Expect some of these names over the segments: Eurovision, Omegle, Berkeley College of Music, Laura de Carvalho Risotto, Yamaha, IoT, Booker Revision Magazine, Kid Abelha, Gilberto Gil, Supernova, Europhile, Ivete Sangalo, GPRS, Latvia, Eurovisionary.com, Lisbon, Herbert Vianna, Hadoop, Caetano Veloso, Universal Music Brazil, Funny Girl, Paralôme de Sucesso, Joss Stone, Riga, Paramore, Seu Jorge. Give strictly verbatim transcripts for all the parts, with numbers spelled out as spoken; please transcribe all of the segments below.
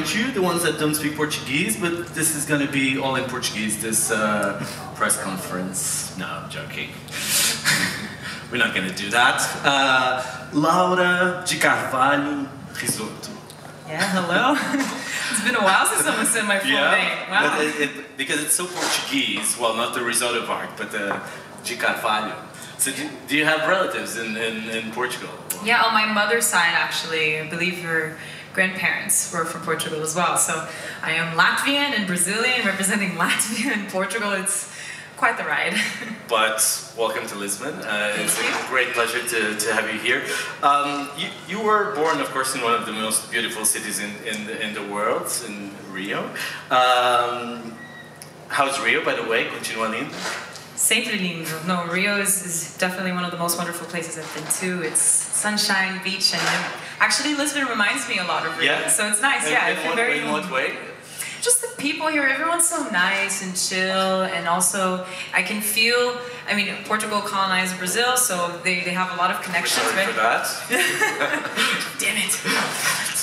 remind you, the ones that don't speak Portuguese, but this is going to be all in Portuguese, this uh, press conference. No, I'm joking. We're not going to do that. Uh, Laura de Carvalho Risotto. Yeah, hello. It's been a while since someone said my full yeah, name. Wow. But it, it, because it's so Portuguese, well, not the risotto part, but the uh, de Carvalho. So do, do you have relatives in, in, in Portugal? Yeah, on my mother's side, actually. I believe her grandparents were from Portugal as well. So I am Latvian and Brazilian, representing Latvia and Portugal. It's quite the ride. But welcome to Lisbon. Uh, it's a great pleasure to, to have you here. Um, you, you were born, of course, in one of the most beautiful cities in, in, the, in the world, in Rio. Um, how's Rio, by the way? Continua lindo. Sempre lindo. No, Rio is, is definitely one of the most wonderful places I've been to. It's sunshine, beach, and actually Lisbon reminds me a lot of Rio. Yeah. So it's nice. In, yeah, in, what, very, in what way? Just the people here, everyone's so nice and chill, and also I can feel, I mean, Portugal colonized Brazil, so they, they have a lot of connections. Sorry for that. Damn it.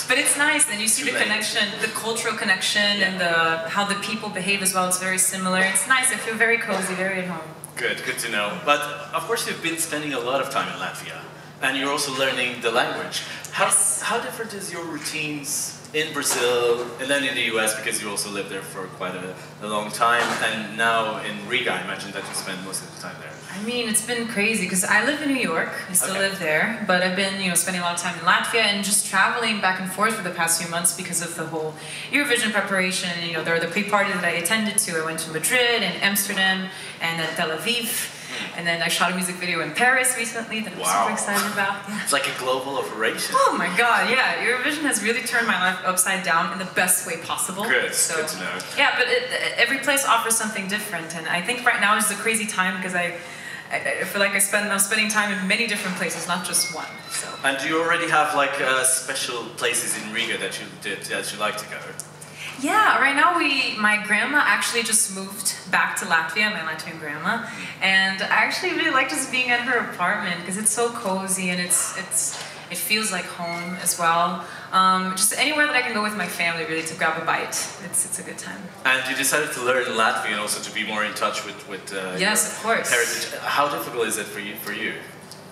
But it's nice, and you see the connection, the cultural connection, yeah. and the how the people behave as well. It's very similar. It's nice. I feel very cozy, very at home. Good, good to know. But of course you've been spending a lot of time in Latvia, and you're also learning the language. How, yes. how different is your routines in Brazil, and then in the U S, because you also lived there for quite a, a long time, and now in Riga, I imagine that you spend most of the time there. I mean, it's been crazy, because I live in New York, I still okay. live there, but I've been, you know, spending a lot of time in Latvia, and just traveling back and forth for the past few months because of the whole Eurovision preparation. You know, there were the pre-party that I attended to. I went to Madrid, and Amsterdam, and then Tel Aviv. And then I shot a music video in Paris recently that I'm wow. super excited about. Yeah. It's like a global operation. Oh my god, yeah. Eurovision has really turned my life upside down in the best way possible. Good, so, good to know. Yeah, but it, every place offers something different. And I think right now is the crazy time because I, I feel like I spend, I'm spending time in many different places, not just one. So. And do you already have like uh, special places in Riga that you, did, that you like to go? Yeah, right now we, my grandma actually just moved back to Latvia, my Latvian grandma, and I actually really like just being at her apartment because it's so cozy and it's it's it feels like home as well. Um, just anywhere that I can go with my family really to grab a bite, it's it's a good time. And you decided to learn Latvian also to be more in touch with with uh, yes, of course. Heritage. How difficult is it for you? For you?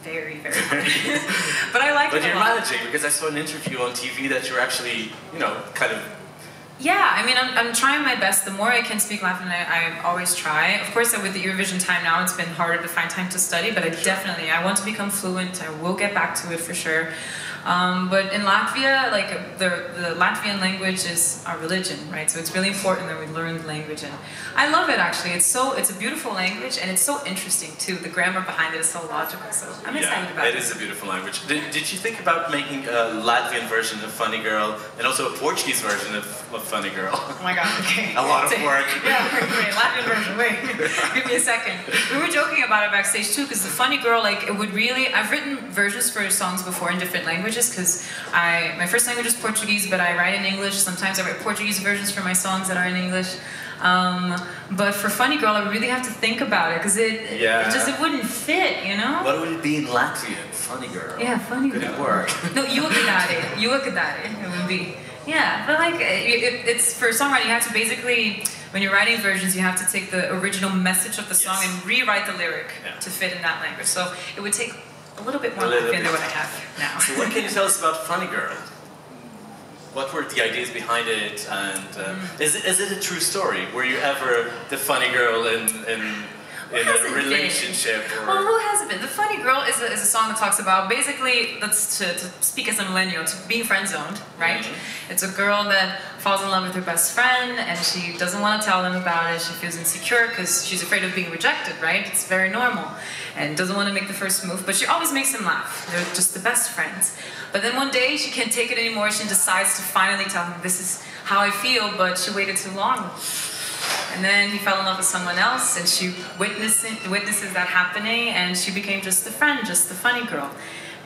Very, very hard. But I like. But it you're a lot. Managing because I saw an interview on T V that you're actually you know kind of. Yeah, I mean, I'm, I'm trying my best. The more I can speak Latin, I, I always try. Of course, with the Eurovision time now, it's been harder to find time to study, but I definitely, I want to become fluent. I will get back to it for sure. Um, but in Latvia, like the, the Latvian language is our religion, right? So it's really important that we learn the language, and I love it actually. It's so it's a beautiful language, and it's so interesting too. The grammar behind it is so logical, so I'm yeah, excited about it. It is a beautiful language. Did, did you think about making a Latvian version of Funny Girl and also a Portuguese version of, of Funny Girl? Oh my God! Okay, a lot of work. Yeah, wait, wait, Latvian version. Wait, give me a second. We were joking about it backstage too, because the Funny Girl, like, it would really. I've written versions for songs before in different languages. Because I my first language is Portuguese, but I write in English. Sometimes I write Portuguese versions for my songs that are in English. Um, but for Funny Girl, I really have to think about it because it, yeah. it just it wouldn't fit, you know. What would it be in Latvian? Funny Girl. Yeah, Funny Girl. Good work. No, you look at that. You look at that. It would be. Yeah, but like it, it, it's for songwriting, you have to basically. When you're writing versions, you have to take the original message of the song yes. and rewrite the lyric yeah. to fit in that language. So it would take. A little bit more Latvian than what I have now. So what can you tell us about Funny Girl? What were the ideas behind it, and uh, mm. is, it, is it a true story? Were you ever the funny girl in, in, in a relationship? Or... Well, who hasn't been? The Funny Girl is a, is a song that talks about, basically, that's to, to speak as a millennial, to being friend-zoned, right? Mm-hmm. It's a girl that falls in love with her best friend, and she doesn't want to tell them about it. She feels insecure because she's afraid of being rejected, right? It's very normal. And doesn't want to make the first move, but she always makes him laugh. They're just the best friends. But then one day, she can't take it anymore. She decides to finally tell him, this is how I feel, but she waited too long. And then he fell in love with someone else, and she witnesses, witnesses that happening, and she became just the friend, just the funny girl.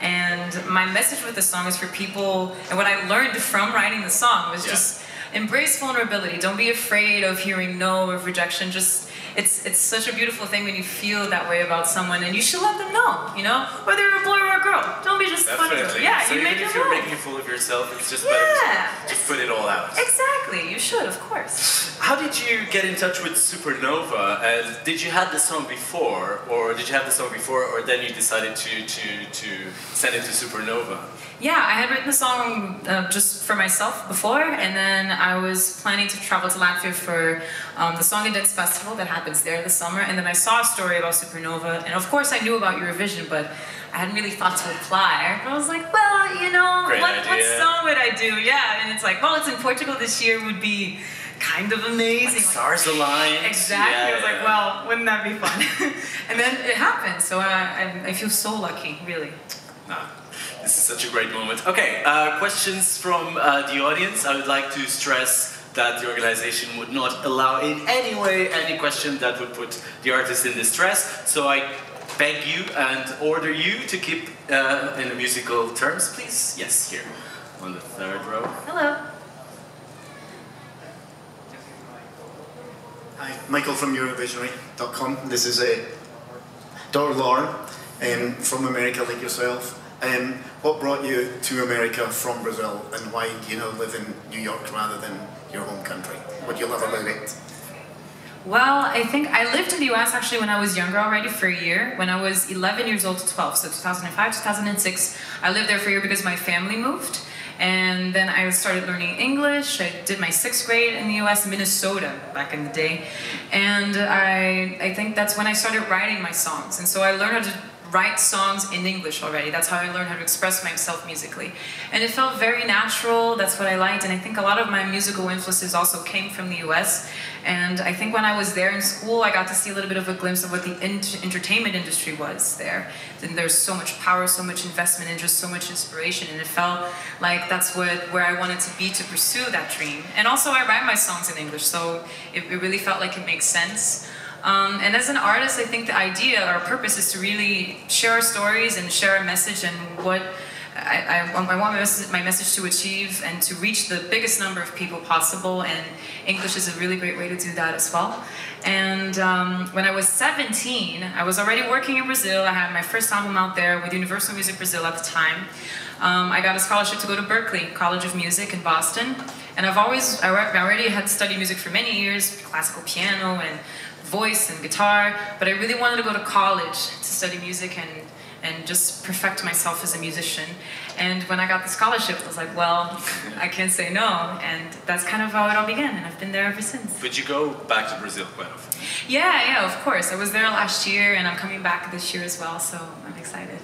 And my message with the song is for people, and what I learned from writing the song was yeah. just embrace vulnerability. Don't be afraid of hearing no, of rejection. Just it's it's such a beautiful thing when you feel that way about someone, and you should let them know, you know, whether you're a boy or a girl. Don't be just funny. Yeah, so you make if you're life. making a fool of yourself, it's just yeah, better to just put it all out. Exactly, you should, of course. How did you get in touch with Supernova? And did you have the song before, or did you have the song before, or then you decided to to to send it to Supernova? Yeah, I had written the song uh, just for myself before, and then I was planning to travel to Latvia for um, the Song and Dance Festival that happens there this summer, and then I saw a story about Supernova, and of course I knew about Eurovision, but I hadn't really thought to apply. I was like, well, you know, what, what song would I do? Yeah, and it's like, well, it's in Portugal this year, would be kind of amazing. Like stars aligned. Exactly. Yeah, I was yeah. like, well, wouldn't that be fun? And then it happened, so I, I, I feel so lucky, really. Nah. This is such a great moment. Okay, uh, questions from uh, the audience. I would like to stress that the organization would not allow in any way any question that would put the artist in distress. So I beg you and order you to keep uh, in the musical terms, please. Yes, here on the third row. Hello. Hi, Michael from Eurovisionary dot com. This is a Dora Lauren um, from America, like yourself. Um, what brought you to America from Brazil, and why do you now live in New York rather than your home country? What do you love about it? Well, I think I lived in the U S actually when I was younger already for a year. When I was eleven years old to twelve, so two thousand five, two thousand six, I lived there for a year because my family moved. And then I started learning English. I did my sixth grade in the U S, Minnesota, back in the day. And I, I think that's when I started writing my songs. And so I learned how to write songs in English already. That's how I learned how to express myself musically. And it felt very natural, that's what I liked, and I think a lot of my musical influences also came from the U S. And I think when I was there in school, I got to see a little bit of a glimpse of what the ent entertainment industry was there. And there's so much power, so much investment, and just so much inspiration, and it felt like that's what, where I wanted to be to pursue that dream. And also I write my songs in English, so it, it really felt like it makes sense. Um, and as an artist, I think the idea, our purpose is to really share our stories and share our message, and what I, I, I want my message, my message to achieve and to reach the biggest number of people possible, and English is a really great way to do that as well. And um, when I was seventeen, I was already working in Brazil. I had my first album out there with Universal Music Brazil at the time. Um, I got a scholarship to go to Berkeley College of Music in Boston. And I've always, I already had studied music for many years, classical piano and voice and guitar, but I really wanted to go to college to study music and and just perfect myself as a musician. And when I got the scholarship, I was like, well, I can't say no. And that's kind of how it all began, and I've been there ever since. Would you go back to Brazil quite often? Yeah, yeah, of course. I was there last year, and I'm coming back this year as well, so I'm excited.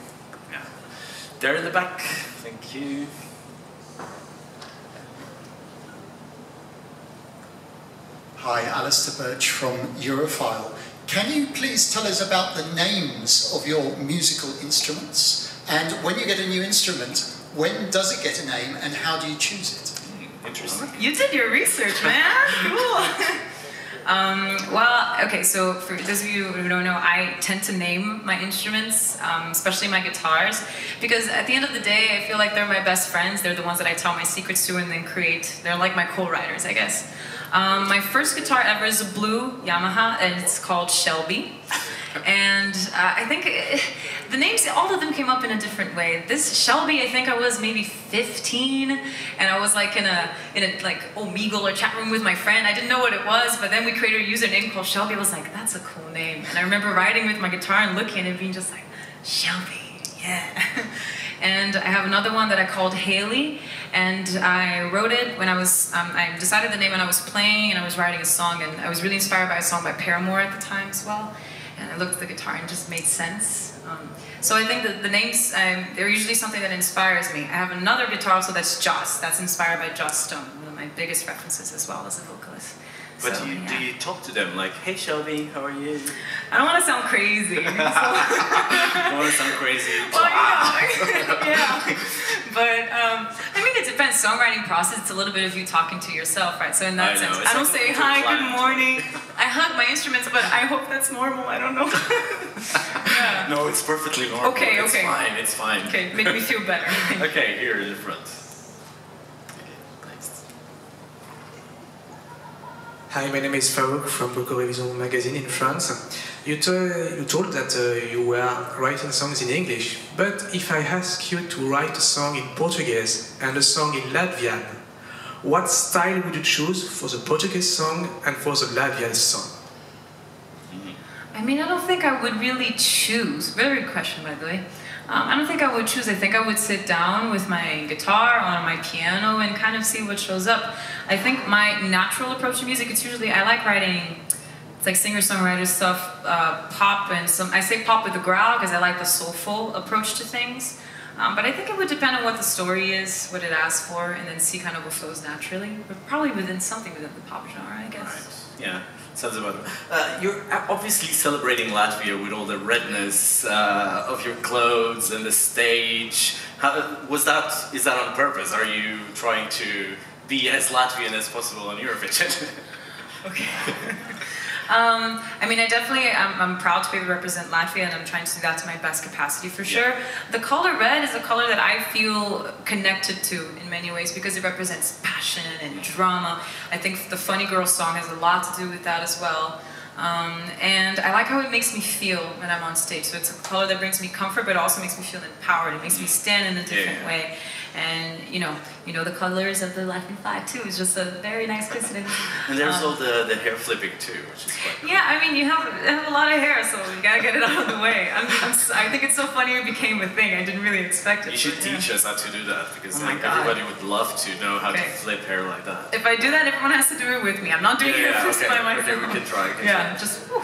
Yeah. There in the back. Thank you. Hi, Alistair Birch from Europhile. Can you please tell us about the names of your musical instruments? And when you get a new instrument, when does it get a name, and how do you choose it? Mm, interesting. You did your research, man. Cool. Um, well, okay, so for those of you who don't know, I tend to name my instruments, um, especially my guitars, because at the end of the day, I feel like they're my best friends. They're the ones that I tell my secrets to and then create. They're like my co-writers, I guess. Um, my first guitar ever is a blue Yamaha, and it's called Shelby. And uh, I think it, the names, all of them came up in a different way. This Shelby, I think I was maybe fifteen, and I was like in a in a like Omegle or chat room with my friend. I didn't know what it was, but then we created a username called Shelby. I was like, that's a cool name. And I remember riding with my guitar and looking at it, being just like, Shelby, yeah. And I have another one that I called Haley, and I wrote it when I was, um, I decided the name when I was playing, and I was writing a song, and I was really inspired by a song by Paramore at the time as well. And I looked at the guitar and it just made sense. Um, so I think that the names, um, they're usually something that inspires me. I have another guitar also that's Joss, that's inspired by Joss Stone, one of my biggest references as well as a vocalist. But so, do, you, yeah. do you talk to them like, hey Shelby, how are you? I don't want to sound crazy. So. I don't want to sound crazy. Well, yeah. yeah. But, um, I mean, it depends. Songwriting process, it's a little bit of you talking to yourself, right? So in that I sense, know, I don't say, hi, good morning. I hug my instruments, but I hope that's normal. I don't know. yeah. No, it's perfectly normal. Okay, it's okay. It's fine, it's fine. Okay, make me feel better. Okay, here in the front. Okay, next. Hi, my name is Farouk from Booker Revision Magazine in France. You, you told that uh, you were writing songs in English, but if I ask you to write a song in Portuguese and a song in Latvian, what style would you choose for the Portuguese song and for the Latvian song? I mean, I don't think I would really choose. Very good question, by the way. Um, I don't think I would choose. I think I would sit down with my guitar or my piano and kind of see what shows up. I think my natural approach to music, it's usually, I like writing, it's like singer-songwriter stuff, uh, pop and some, I say pop with a growl because I like the soulful approach to things. Um, but I think it would depend on what the story is, what it asks for, and then see kind of what flows naturally. But probably within something within the pop genre, I guess. Right. Yeah. Sounds about it. Uh, you're obviously celebrating Latvia with all the redness uh, of your clothes and the stage. How, was that, is that on purpose? Are you trying to be as Latvian as possible on Eurovision? Okay. um, I mean, I definitely, I'm, I'm proud to be able to represent Latvia, and I'm trying to do that to my best capacity for sure. Yeah. The color red is a color that I feel connected to in many ways because it represents passion and drama. I think the Funny Girl song has a lot to do with that as well. Um, and I like how it makes me feel when I'm on stage. So it's a color that brings me comfort, but also makes me feel empowered. It makes me stand in a different yeah. way. And you know, you know the colors of the Latin flag too. It's just a very nice coincidence. And there's um, all the, the hair flipping too, which is quite cool. Yeah, I mean, you have, have a lot of hair, so you gotta get it out of the way. I'm, I'm, I think it's so funny it became a thing. I didn't really expect it. You should but, teach yeah. us how to do that, because oh like, everybody would love to know how okay. to flip hair like that. If I do that, everyone has to do it with me. I'm not doing yeah, it yeah, first okay. by myself. Okay, we can try. Can yeah. Just woo.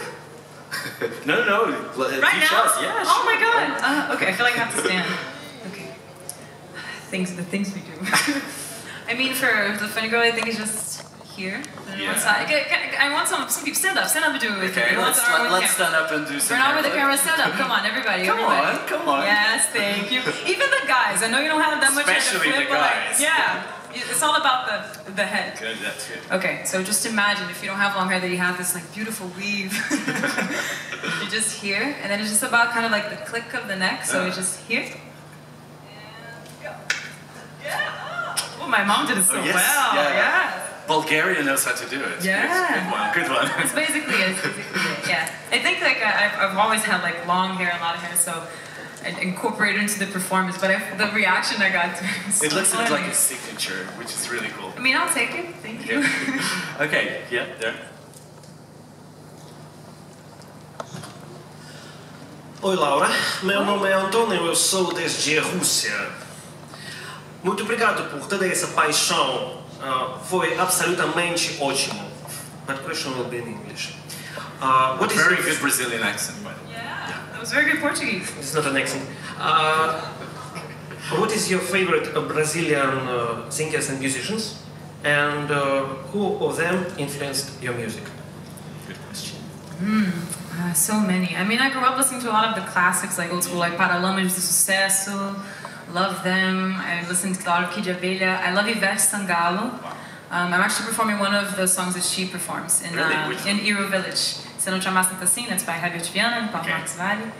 no, no, no. Right now? Us. Yeah, oh sure. my god. Uh, okay, I feel like I have to stand. Okay. Things, the things we do. I mean, for the Funny Girl, I think it's just here. Yeah. Side. I, I want some, some people stand up. Stand up and do it with me. Okay, let's, let, let's stand up and do some. We're not with the camera. Stand up. Come on, everybody. Come everybody. on, come on. Yes, thank you. Even the guys. I know you don't have that much. Especially flip, the guys. Like, yeah. It's all about the, the head. Good, that's good. Okay, so just imagine if you don't have long hair that you have this like beautiful weave. You're just here, and then it's just about kind of like the click of the neck, so uh. you're just here. And go. Yeah! Oh, my mom did it so oh, yes. well. Yeah, yeah. Bulgaria knows how to do it. Yeah. Good, good one, good one. That's basically it, it's basically it, yeah. I think like I've, I've always had like long hair and a lot of hair, so and incorporate it into the performance, but I, the reaction I got to it, so it looks funny. Like a signature, which is really cool. I mean, I'll take it. Thank you. Okay, okay. Yeah, there. Oi, Laura. Meu nome é Antônio, eu sou desde a Rússia. Muito obrigado por toda essa paixão. Uh, foi absolutamente ótimo. But question will be in English. Uh, what is very good Brazilian accent, by the way. It was very good Portuguese. It's not an accent. Uh, what is your favorite Brazilian uh, singers and musicians? And uh, who of them influenced your music? Good question. Mm, uh, so many. I mean, I grew up listening to a lot of the classics, like old school, like Paralôme de Sucesso. Love them. I listened to a lot of Kid Abelha. I love Ivete Sangalo. Wow. Um, I'm actually performing one of the songs that she performs in, really? uh, in Euro Village. Se não te amassem assim, that's by Herbert Vianna and Paramore. Okay.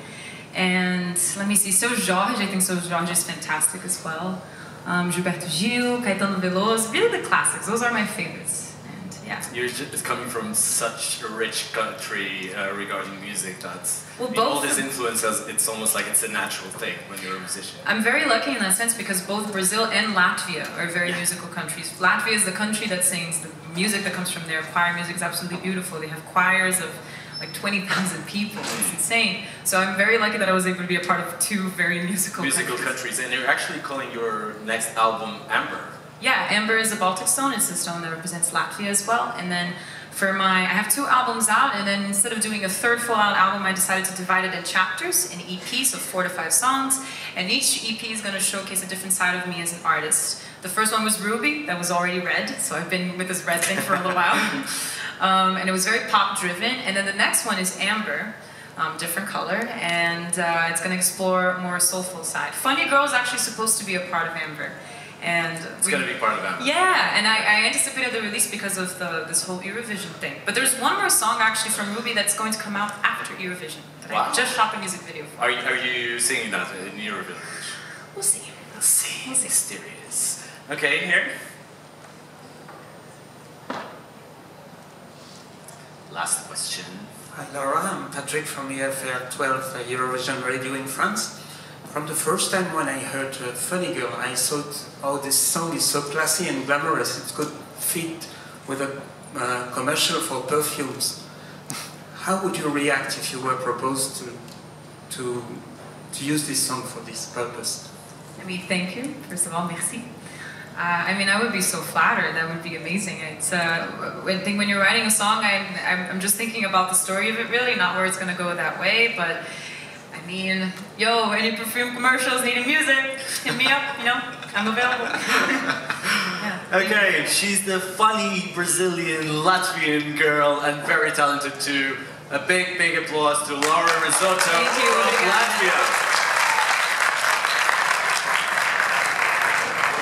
And let me see, Seu Jorge, I think Seu Jorge is fantastic as well. Um, Gilberto Gil, Caetano Veloso, really the classics, those are my favorites. And yeah. You're just coming from such a rich country uh, regarding music that's. Well, I mean, both all these influences, it's almost like it's a natural thing when you're a musician. I'm very lucky in that sense because both Brazil and Latvia are very yeah. musical countries. Latvia is the country that sings the music that comes from there. Choir music is absolutely beautiful. They have choirs of like twenty thousand people. It's insane. So I'm very lucky that I was able to be a part of two very musical musical countries. countries. And you're actually calling your next album Amber. Yeah, Amber is a Baltic stone. It's a stone that represents Latvia as well. And then for my, I have two albums out, and then instead of doing a third full-out album, I decided to divide it in chapters, in E Ps, so four to five songs, and each E P is going to showcase a different side of me as an artist. The first one was Ruby, that was already red, so I've been with this red thing for a little while, um, and it was very pop-driven, and then the next one is Amber, um, different color, and uh, it's going to explore more soulful side. Funny Girl is actually supposed to be a part of Amber. And it's we, gonna be part of that. Yeah, and I, I anticipated the release because of the, this whole Eurovision thing. But there's one more song actually from Ruby that's going to come out after Eurovision. That wow. I just shot a music video for. Are you, are you singing that in Eurovision? We'll see. We'll see. We'll see. Mysterious. Okay, here. last question. Hi Laura, I'm Patrick from E F R twelve Eurovision Radio in France. From the first time when I heard uh, Funny Girl, I thought, oh, this song is so classy and glamorous, it could fit with a uh, commercial for perfumes. How would you react if you were proposed to, to, to use this song for this purpose? I mean, thank you. First of all, merci. Uh, I mean, I would be so flattered. That would be amazing. It's, uh, I think when you're writing a song, I'm, I'm just thinking about the story of it, really, not where it's going to go that way, but I mean, yo, any perfume commercials needing music, hit me up, you know, I'm available. Yeah. Okay, she's the funny Brazilian Latvian girl and very talented too. A big, big applause to Laura Risotto of Latvia.